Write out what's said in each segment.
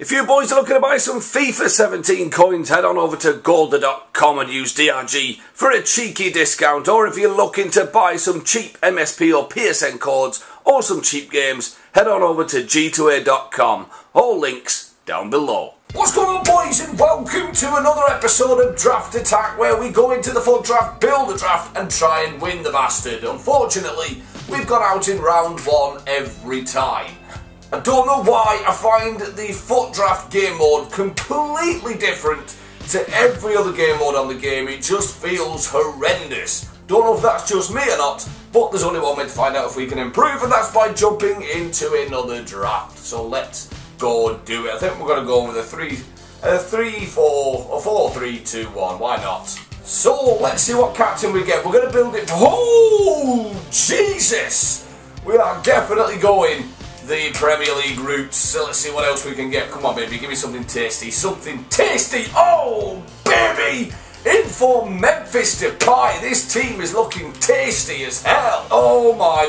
If you boys are looking to buy some FIFA 17 coins, head on over to goldah.com and use DRG for a cheeky discount. Or if you're looking to buy some cheap MSP or PSN codes or some cheap games, head on over to G2A.com. All links down below. What's going on, boys, and welcome to another episode of Draft Attack, where we go into the full draft, build a draft and try and win the bastard. Unfortunately, we've got out in round one every time. I don't know why I find the foot draft game mode completely different to every other game mode on the game. It just feels horrendous. Don't know if that's just me or not, but there's only one way to find out if we can improve, and that's by jumping into another draft. So let's go do it. I think we're going to go with a 4-3-2-1. Why not? So let's see what captain we get. We're going to build it. Oh, Jesus! We are definitely going the Premier League route, so let's see what else we can get. Come on, baby, give me something tasty, something tasty. Oh, baby, in for Memphis Depay. This team is looking tasty as hell. Oh my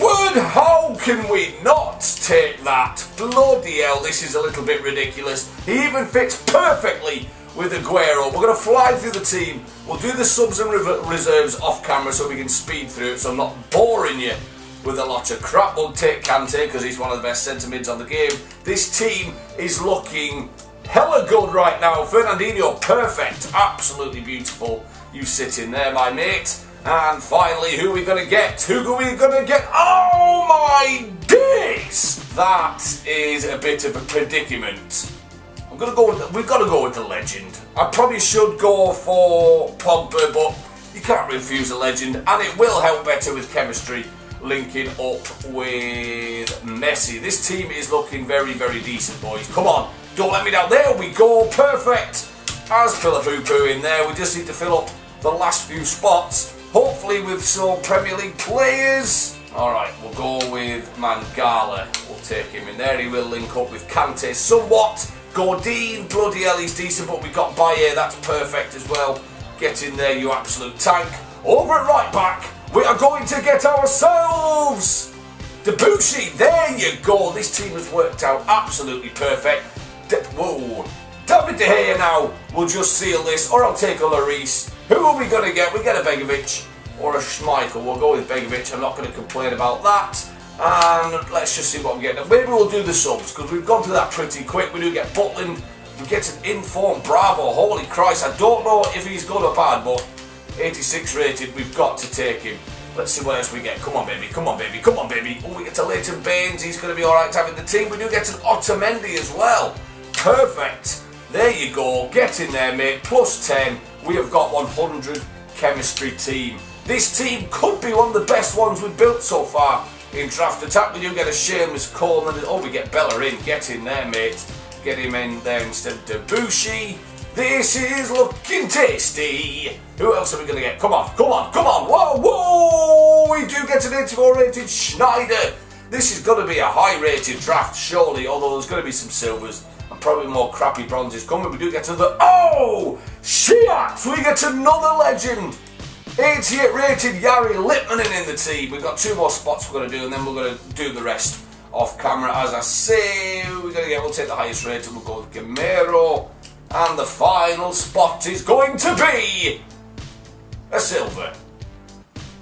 word, how can we not take that? Bloody hell, this is a little bit ridiculous. He even fits perfectly with Aguero. We're going to fly through the team. We'll do the subs and reserves off camera so we can speed through it, so I'm not boring you with a lot of crap. We'll take Kante because he's one of the best centre mids on the game. This team is looking hella good right now. Fernandinho, perfect, absolutely beautiful. You sit in there, my mate. And finally, who are we going to get? Who are we going to get? Oh my days! That is a bit of a predicament. I'm going to go with, we've got to go with the legend. I probably should go for Pogba, but you can't refuse a legend, and it will help better with chemistry linking up with Messi. This team is looking very, very decent, boys. Come on, don't let me down. There we go, perfect. As Pillapoo-Poo in there, we just need to fill up the last few spots, hopefully with some Premier League players. Alright, we'll go with Mangala. We'll take him in there. He will link up with Kante somewhat. Gordine, bloody hell, he's decent, but we've got Bayer. That's perfect as well. Get in there, you absolute tank. Over at right back, we are going to get ourselves Debushi. There you go. This team has worked out absolutely perfect. Whoa. David De Gea now. We'll just seal this, or I'll take a Lloris. Who are we going to get? We get a Begovic or a Schmeichel. We'll go with Begovic. I'm not going to complain about that. And let's just see what we get. Maybe we'll do the subs, because we've gone through that pretty quick. We do get Butlin. We get an informed Bravo. Holy Christ. I don't know if he's good or bad, but 86 rated, we've got to take him. Let's see what else we get. Come on, baby, come on, baby, come on, baby. Oh, we get to Leighton Baines. He's going to be alright to have in the team. We do get an Otamendi as well. Perfect. There you go. Get in there, mate. Plus 10. We have got 100 chemistry team. This team could be one of the best ones we've built so far in Draft Attack. We do get a Seamus Coleman. Oh, we get Bellerin. Get in there, mate. Get him in there instead of Debushi. This is looking tasty. Who else are we going to get? Come on, come on, come on. Whoa, whoa. We do get an 84 rated Schneider. This is going to be a high rated draft, surely. Although there's going to be some silvers and probably more crappy bronzes coming. We do get another. Oh, shit. We get another legend. 88 rated Yari Lippmann in the team. We've got two more spots we're going to do, and then we're going to do the rest off camera. As I say, we're going to get, we'll take the highest rated. We'll go with Gamero. And the final spot is going to be a silver.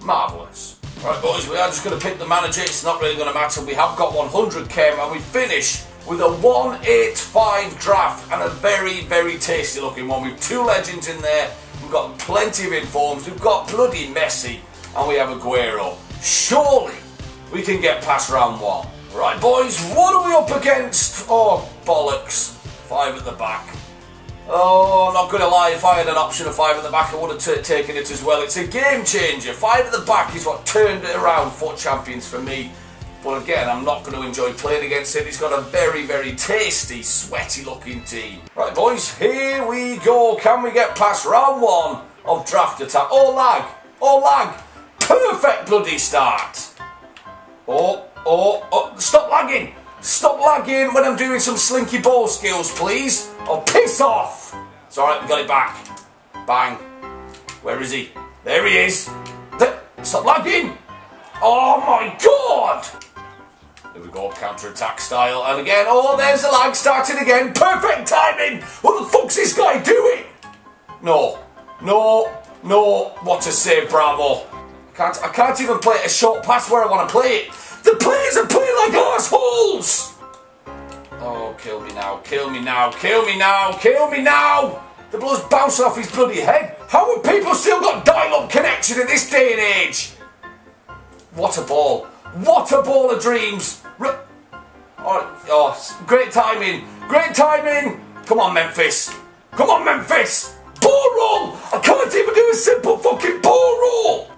Marvellous. Right, boys, we are just going to pick the manager. It's not really going to matter. We have got 100k, and we finish with a 185 draft, and a very, very tasty looking one. We've two legends in there. We've got plenty of informs. We've got bloody Messi, and we have Aguero. Surely we can get past round one. Right, boys, what are we up against? Oh, bollocks. Five at the back. Oh, I'm not going to lie, if I had an option of five at the back, I would have taken it as well. It's a game changer. Five at the back is what turned it around for Champions for me. But again, I'm not going to enjoy playing against it. He's got a very, very tasty, sweaty looking team. Right, boys, here we go. Can we get past round one of Draft Attack? Oh, lag. Oh, lag. Perfect bloody start. Oh, oh, oh. Stop lagging. Stop lagging when I'm doing some slinky ball skills, please. Oh, piss off! It's alright, we got it back. Bang. Where is he? There he is. Stop lagging! Oh my god! There we go, counter-attack style, and again, oh, there's the lag starting again. Perfect timing! What the fuck's this guy doing? No, no, no, what a save, Bravo. I can't even play it a short pass where I want to play it. The players are playing like arseholes! Oh, kill me now, kill me now, kill me now, kill me now! The blood's bouncing off his bloody head. How have people still got dial-up connection in this day and age? What a ball. What a ball of dreams. Oh, great timing. Great timing. Come on, Memphis. Come on, Memphis. Ball roll. I can't even do a simple fucking ball roll.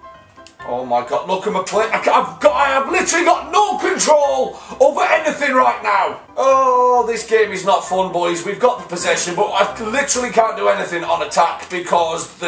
Oh, my God. Look at my play. I have literally got no control over anything right now. Oh, this game is not fun, boys. We've got the possession, but I literally can't do anything on attack because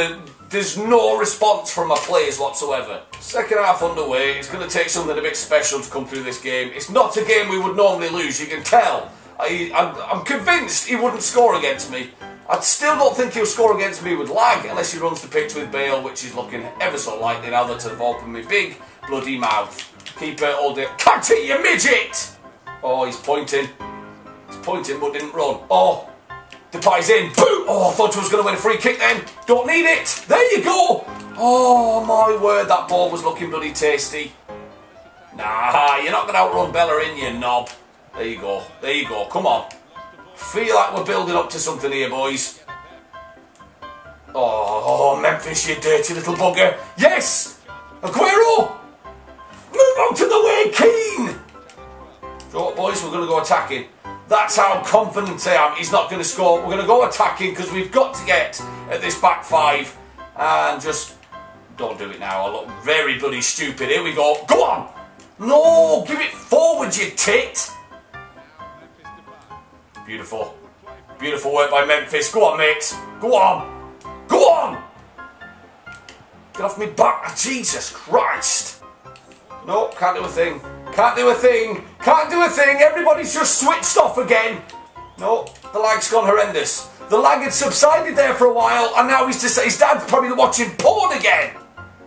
there's no response from my players whatsoever. Second half underway. It's going to take something a bit special to come through this game. It's not a game we would normally lose, you can tell. I'm convinced he wouldn't score against me. I still don't think he'll score against me with lag unless he runs the pitch with Bale, which is looking ever so likely now that I've opened my big bloody mouth. Keeper all day. Kante, you midget! Oh, he's pointing. He's pointing but didn't run. Oh. Depay's in. Boom! Oh, I thought he was going to win a free kick then. Don't need it. There you go. Oh, my word, that ball was looking bloody tasty. Nah, you're not going to outrun Bellerin, you knob. There you go. There you go. Come on. Feel like we're building up to something here, boys. Oh, Memphis, you dirty little bugger. Yes! Aguero! Move out of the way, Keane! So what, boys? We're going to go attacking. That's how confident I am. He's not going to score. We're going to go attacking because we've got to get at this back five. And just... Don't do it now. I look very bloody stupid. Here we go. Go on! No! Give it forward, you tit! Beautiful. Beautiful work by Memphis. Go on, mate. Go on. Go on! Get off me back. Jesus Christ! No, can't do a thing. Can't do a thing. Can't do a thing. Everybody's just switched off again. No, the lag's gone horrendous. The lag had subsided there for a while, and now he's just, his dad's probably watching porn again.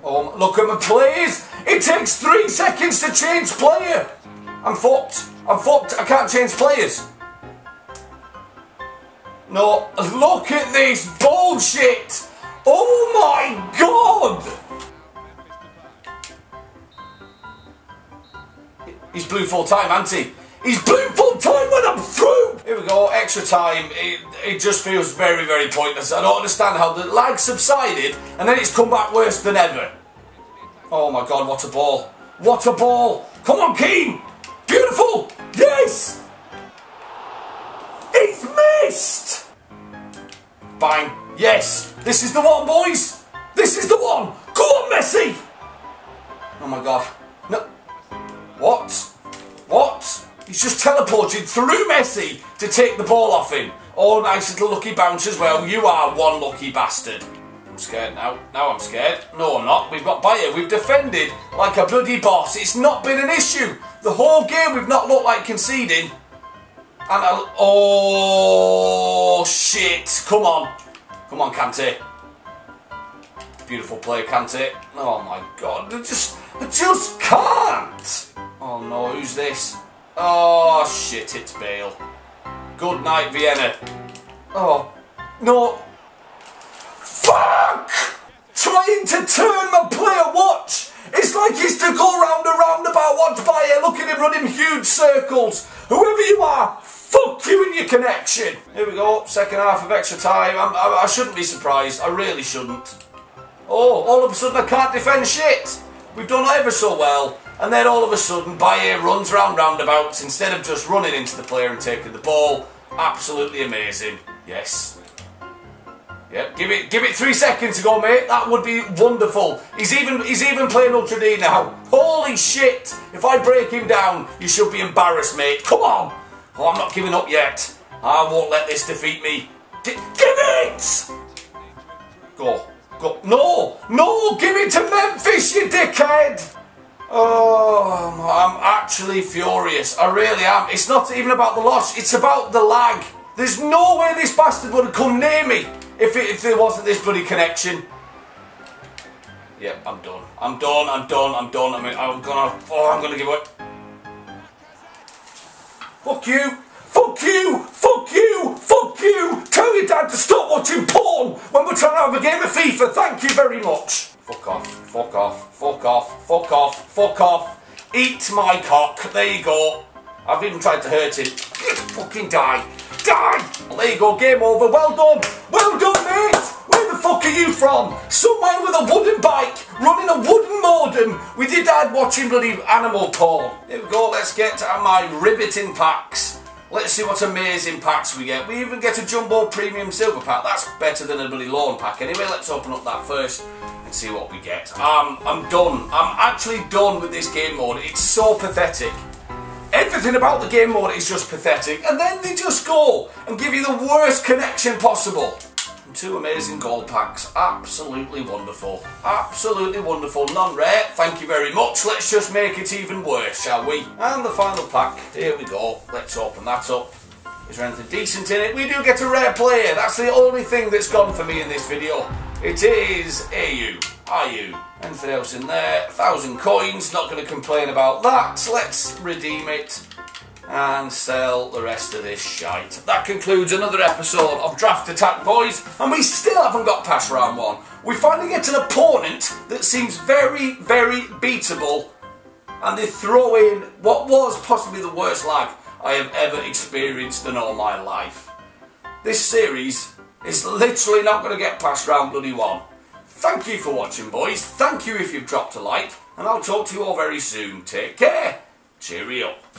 Oh, look at my players. It takes 3 seconds to change player. I'm fucked. I'm fucked. I can't change players. No, look at this bullshit. Oh my God. He's blue full time, hasn't he? He's blue full time when I'm through! Here we go, extra time. It just feels very, very pointless. I don't understand how the lag subsided and then it's come back worse than ever. Oh my God, what a ball. What a ball. Come on, Keane. Beautiful. Yes. He's missed. Bang. Yes. This is the one, boys. This is the one. Go on, Messi. Oh my God. No. What? What? He's just teleported through Messi to take the ball off him. Oh, nice little lucky bounce as well. You are one lucky bastard. I'm scared now. Now I'm scared. No, I'm not. We've got Bayer. We've defended like a bloody boss. It's not been an issue. The whole game we've not looked like conceding. And oh, shit. Come on. Come on, Kante. Beautiful play, Kante. Oh, my God. I just can't. Oh no, who's this? Oh shit, it's Bale. Good night, Vienna. Oh, no. Fuck! Trying to turn my player watch! It's like he's to go round a roundabout watch by here, look at him running huge circles. Whoever you are, fuck you and your connection. Here we go, second half of extra time. I shouldn't be surprised, I really shouldn't. Oh, all of a sudden I can't defend shit. We've done ever so well. And then all of a sudden, Bayer runs round roundabouts instead of just running into the player and taking the ball. Absolutely amazing. Yes. Yep. Give it 3 seconds to go, mate. That would be wonderful. He's even playing Ultra D now. Holy shit! If I break him down, you should be embarrassed, mate. Come on. Oh, I'm not giving up yet. I won't let this defeat me. Give it. Go. Go. No. No. Give it to Memphis, you dickhead. Oh, I'm actually furious. I really am. It's not even about the loss. It's about the lag. There's no way this bastard would have come near me if there wasn't this bloody connection. Yep, I'm done. I'm done. I'm done. I'm done. I'm gonna give up. Fuck you! Fuck you! Fuck you! Fuck you! Tell your dad to stop watching porn when we're trying to have a game of FIFA, thank you very much! Fuck off, fuck off, fuck off, fuck off, fuck off! Eat my cock, there you go! I've even tried to hurt him. Fucking die! Die! Well, there you go, game over, well done mate! Where the fuck are you from? Somewhere with a wooden bike, running a wooden modem with your dad watching bloody animal porn. There we go, let's get to my riveting packs. Let's see what amazing packs we get. We even get a Jumbo Premium Silver pack. That's better than a bloody lawn pack anyway. Let's open up that first and see what we get. I'm done. I'm actually done with this game mode. It's so pathetic. Everything about the game mode is just pathetic. And then they just go and give you the worst connection possible. And two amazing gold packs. Absolutely wonderful. Absolutely wonderful. Non-rare. Thank you very much. Let's just make it even worse, shall we? And the final pack. Here we go. Let's open that up. Is there anything decent in it? We do get a rare player. That's the only thing that's gone for me in this video. It is AU. IU. Anything else in there? 1,000 coins. Not going to complain about that. Let's redeem it and sell the rest of this shite. That concludes another episode of Draft Attack, boys, and we still haven't got past round one. We finally get an opponent that seems very, very beatable, and they throw in what was possibly the worst lag I have ever experienced in all my life. This series is literally not going to get past round bloody one. Thank you for watching, boys. Thank you if you've dropped a like, and I'll talk to you all very soon. Take care. Cheerio.